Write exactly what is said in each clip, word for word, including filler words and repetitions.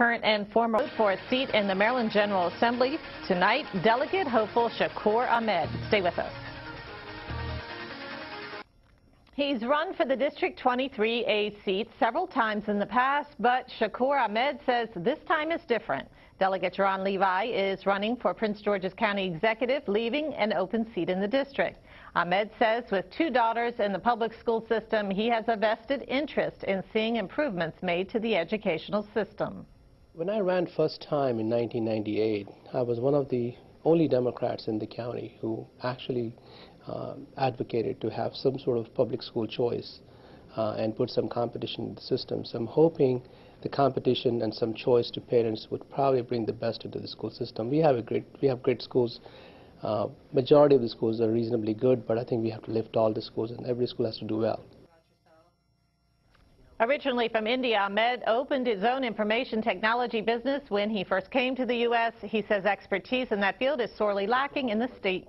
current and former for its seat in the Maryland General Assembly. Tonight, delegate hopeful Shukoor Ahmed. Stay with us. He's run for the District twenty-three A seat several times in the past, but Shukoor Ahmed says this time is different. Delegate Ron Levi is running for Prince George's County Executive, leaving an open seat in the district. Ahmed says with two daughters in the public school system, he has a vested interest in seeing improvements made to the educational system. When I ran first time in nineteen ninety-eight, I was one of the only Democrats in the county who actually Um, advocated to have some sort of public school choice uh, and put some competition in the system. So I'm hoping the competition and some choice to parents would probably bring the best into the school system. We have a great, we have great schools. Uh, majority of the schools are reasonably good, but I think we have to lift all the schools, and every school has to do well. Originally from India, Ahmed opened his own information technology business when he first came to the U S He says expertise in that field is sorely lacking in the state.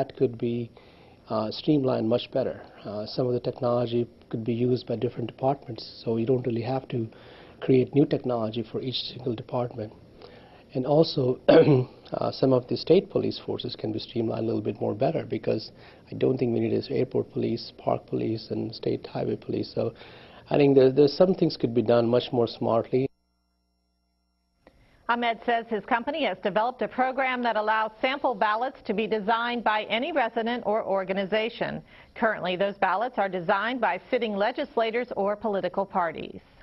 That could be uh, streamlined much better. Uh, some of the technology could be used by different departments, so you don't really have to create new technology for each single department. And also, uh, some of the state police forces can be streamlined a little bit more better, because I don't think we need is airport police, park police, and state highway police. So I think there, there some things could be done much more smartly. Ahmed says his company has developed a program that allows sample ballots to be designed by any resident or organization. Currently, those ballots are designed by sitting legislators or political parties.